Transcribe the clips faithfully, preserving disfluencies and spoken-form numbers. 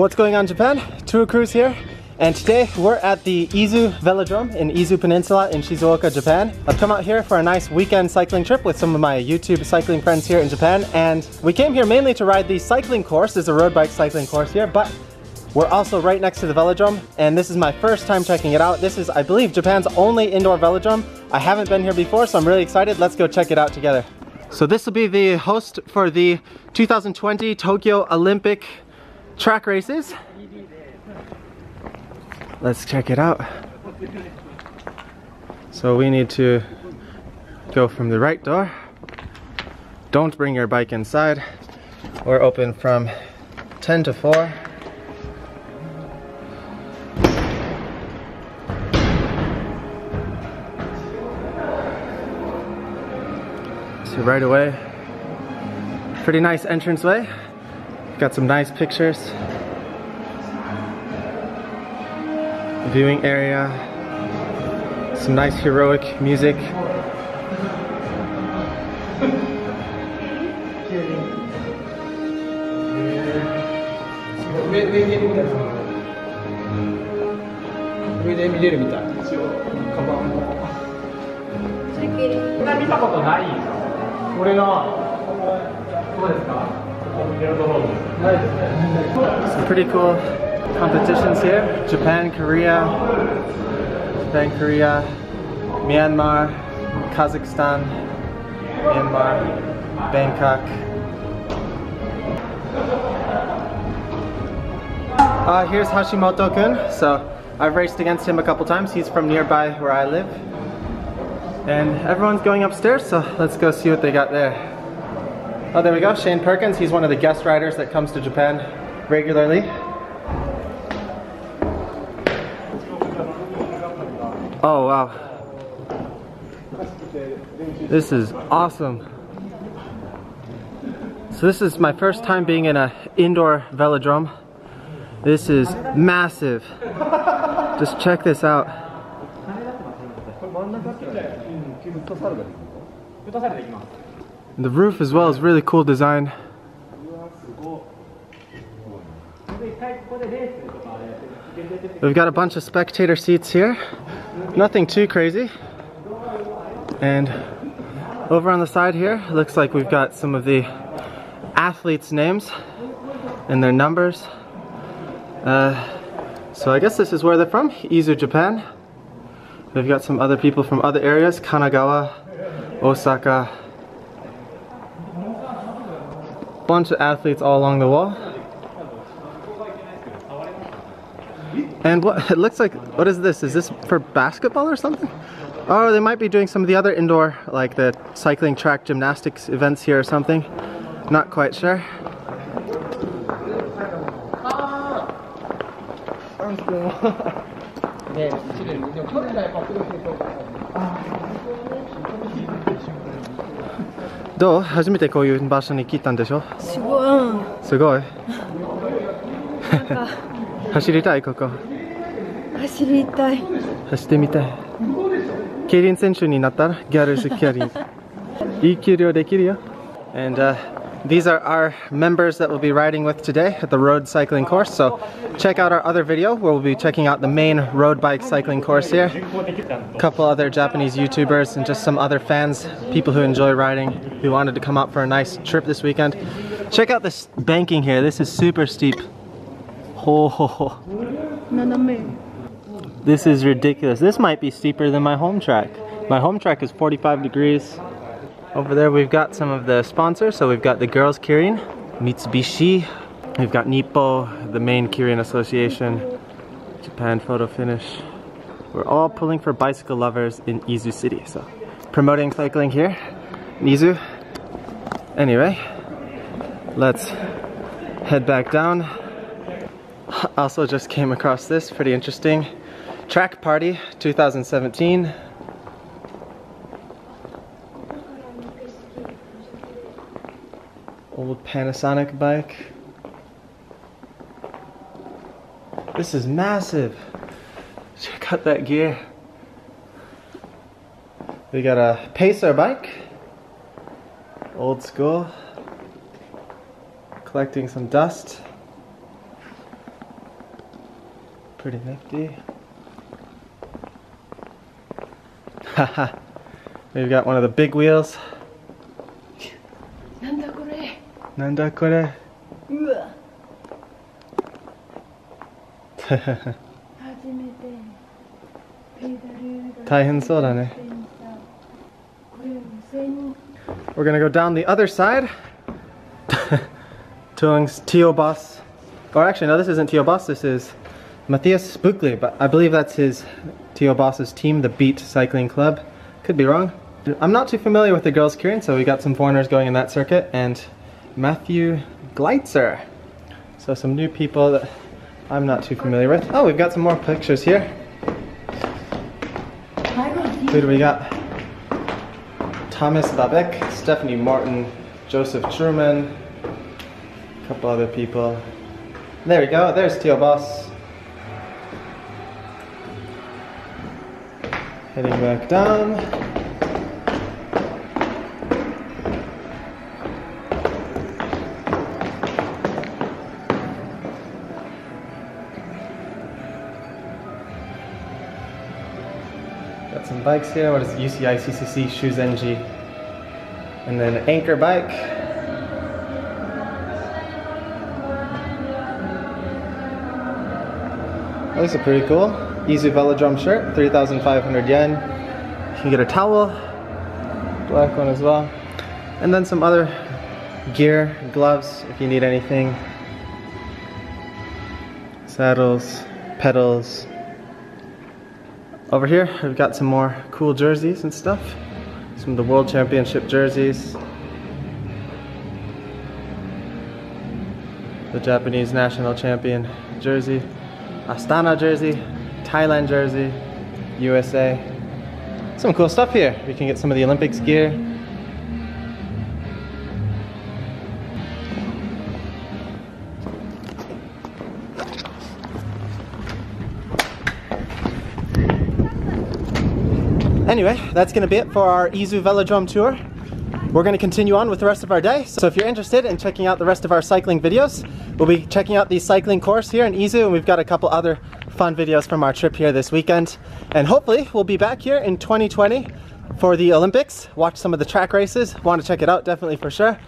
What's going on, Japan? Two Wheel Cruise here, and today we're at the Izu Velodrome in Izu Peninsula in Shizuoka, Japan. I've come out here for a nice weekend cycling trip with some of my YouTube cycling friends here in Japan, and we came here mainly to ride the cycling course. There's a road bike cycling course here, but we're also right next to the velodrome, and this is my first time checking it out. This is, I believe, Japan's only indoor velodrome. I haven't been here before, so I'm really excited. Let's go check it out together. So this will be the host for the two thousand twenty Tokyo Olympic track races. Let's check it out. So we need to go from the right door. Don't bring your bike inside. We're open from ten to four. Right away. Pretty nice entranceway. Got some nice pictures. Viewing area. Some nice heroic music. Some pretty cool competitions here. Japan, Korea, Japan, Korea, Myanmar, Kazakhstan, Myanmar, Bangkok. Uh, here's Hashimoto-kun. So I've raced against him a couple times. He's from nearby where I live. And everyone's going upstairs, so let's go see what they got there. Oh, there we go, Shane Perkins. He's one of the guest riders that comes to Japan regularly. Oh, wow. This is awesome. So this is my first time being in an indoor velodrome. This is massive. Just check this out. The roof as well is really cool design. We've got a bunch of spectator seats here. Nothing too crazy. And over on the side here, looks like we've got some of the athletes' names and their numbers. Uh, so I guess this is where they're from, Izu, Japan. We've got some other people from other areas, Kanagawa, Osaka. Bunch of athletes all along the wall. And what it looks like, what is this? Is this for basketball or something? Oh, they might be doing some of the other indoor, like the cycling track gymnastics events here or something. Not quite sure.どう? 初めてこういう場所に来たんでしょ? すごい。すごい。走りたいここ。走りたい。走ってみたい。Keirin選手になったらギャルズKeirin。いい給料できるよ。And uh, these are our members that we'll be riding with today at the road cycling course. So check out our other video where we'll be checking out the main road bike cycling course here. A couple other Japanese YouTubers and just some other fans, people who enjoy riding, who wanted to come out for a nice trip this weekend. Check out this banking here. This is super steep. Ho ho ho. This is ridiculous. This might be steeper than my home track. My home track is forty-five degrees. Over there we've got some of the sponsors, so we've got the girls Keirin, Mitsubishi, we've got Nippo, the main Keirin association, Japan Photo Finish. We're all pulling for bicycle lovers in Izu City, so promoting cycling here in Izu. Anyway, let's head back down. Also just came across this, pretty interesting. Track Party two thousand seventeen. Old Panasonic bike. This is massive. Check out that gear. We got a Pacer bike. Old school. Collecting some dust. pretty empty. Haha, we've got one of the big wheels. Nanda kore? Nanda kore? Taihen sou da ne. We're gonna go down the other side. Tung's Theo Bos. Or actually, no, this isn't Theo Bos, this is Matthias Spookley, but I believe that's his, Theo Bos's team, the BEAT Cycling Club. Could be wrong. I'm not too familiar with the girls, Keirin, so we got some foreigners going in that circuit, and Matthew Gleitzer. So some new people that I'm not too familiar with. Oh, we've got some more pictures here. Who do we got? Thomas Babek, Stephanie Martin, Joseph Truman, a couple other people. There we go, there's Theo Bos. Heading back down. Got some bikes here. What is it? U C I, C C C, Shuzenji, and then an Anker bike. Oh, these are pretty cool. Izu Velodrome shirt, three thousand five hundred yen. You can get a towel, black one as well. And then some other gear, gloves if you need anything. Saddles, pedals. Over here we've got some more cool jerseys and stuff. Some of the World Championship jerseys. The Japanese National Champion jersey. Astana jersey. Thailand jersey, U S A. Some cool stuff here. We can get some of the Olympics gear. Anyway, that's going to be it for our Izu Velodrome tour. We're going to continue on with the rest of our day. So if you're interested in checking out the rest of our cycling videos, we'll be checking out the cycling course here in Izu, and we've got a couple other fun videos from our trip here this weekend. And hopefully we'll be back here in twenty twenty for the Olympics. Watch some of the track races. Want to check it out, definitely, for sure.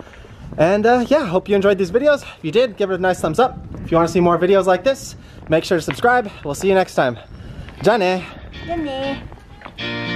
And uh, yeah, hope you enjoyed these videos. If you did, give it a nice thumbs up. If you want to see more videos like this, make sure to subscribe. We'll see you next time. Ja ne. Ja ne.